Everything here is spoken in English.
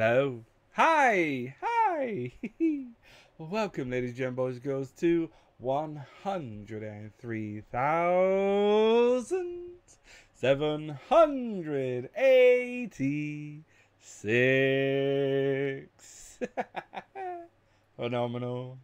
Hello. Hi. Hi. Welcome, ladies, gentlemen, boys, and girls, to 103,786. Phenomenal.